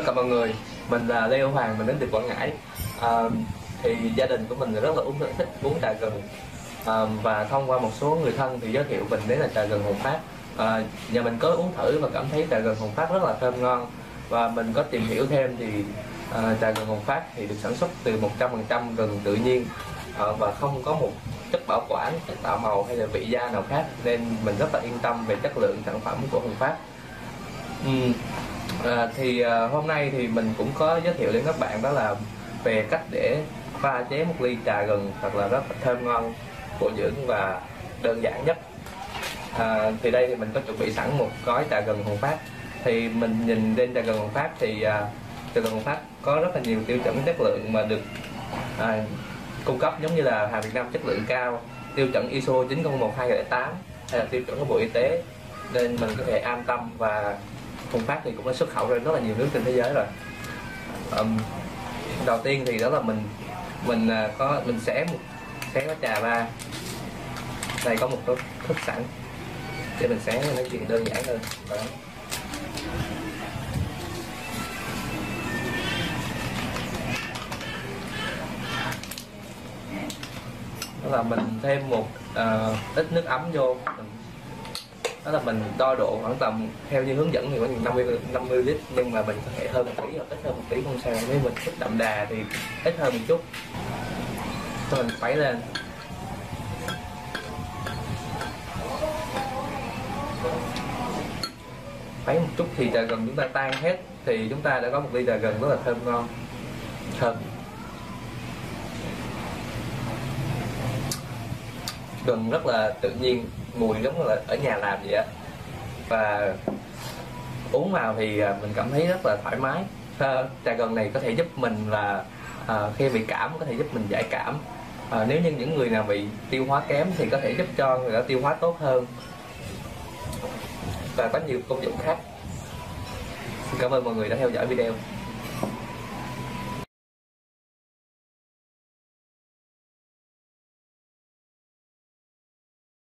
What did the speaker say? Tất cả mọi người, mình là Lê Hữu Hoàng, mình đến từ Quảng Ngãi. Thì gia đình của mình rất là thích uống trà gừng, và thông qua một số người thân thì giới thiệu mình đến là trà gừng Hồng Phát. Nhà mình có uống thử và cảm thấy trà gừng Hồng Phát rất là thơm ngon, và mình có tìm hiểu thêm thì trà gừng Hồng Phát thì được sản xuất từ 100% gừng tự nhiên, và không có một chất bảo quản, chất tạo màu hay là vị gia nào khác, nên mình rất là yên tâm về chất lượng sản phẩm của Hồng Phát. Hôm nay thì mình cũng có giới thiệu đến các bạn đó là về cách để pha chế một ly trà gừng thật là rất là thơm ngon, bổ dưỡng và đơn giản nhất. Thì đây thì mình có chuẩn bị sẵn một gói trà gừng Hồng Phát. Thì mình nhìn lên trà gừng Hồng Phát thì trà gừng Hồng Phát có rất là nhiều tiêu chuẩn chất lượng mà được cung cấp, giống như là hàng Việt Nam chất lượng cao, tiêu chuẩn ISO 9001:2008 hay là tiêu chuẩn của Bộ Y tế, nên mình có thể an tâm. Và Hồng Phát thì cũng đã xuất khẩu ra rất là nhiều nước trên thế giới rồi. Đầu tiên thì đó là mình xé cái trà ra. Đây có một thức sẵn để mình xé cho nó chuyện đơn giản hơn. Đó. Đó là mình thêm một ít nước ấm vô. Đó là mình đo độ khoảng tầm theo như hướng dẫn thì khoảng 50 ml, nhưng mà mình có thể hơn một tí hoặc ít hơn một tí không sao. Nếu mình thích đậm đà thì ít hơn một chút. Rồi mình khuấy lên. Khuấy một chút thì trà gừng chúng ta tan hết, thì chúng ta đã có một ly trà gừng rất là thơm ngon. Thơm. Gừng rất là tự nhiên, mùi giống như là ở nhà làm vậy á, và uống vào thì mình cảm thấy rất là thoải mái. Trà gừng này có thể giúp mình là khi bị cảm có thể giúp mình giải cảm. Nếu như những người nào bị tiêu hóa kém thì có thể giúp cho người đó tiêu hóa tốt hơn, và có nhiều công dụng khác. Xin cảm ơn mọi người đã theo dõi video.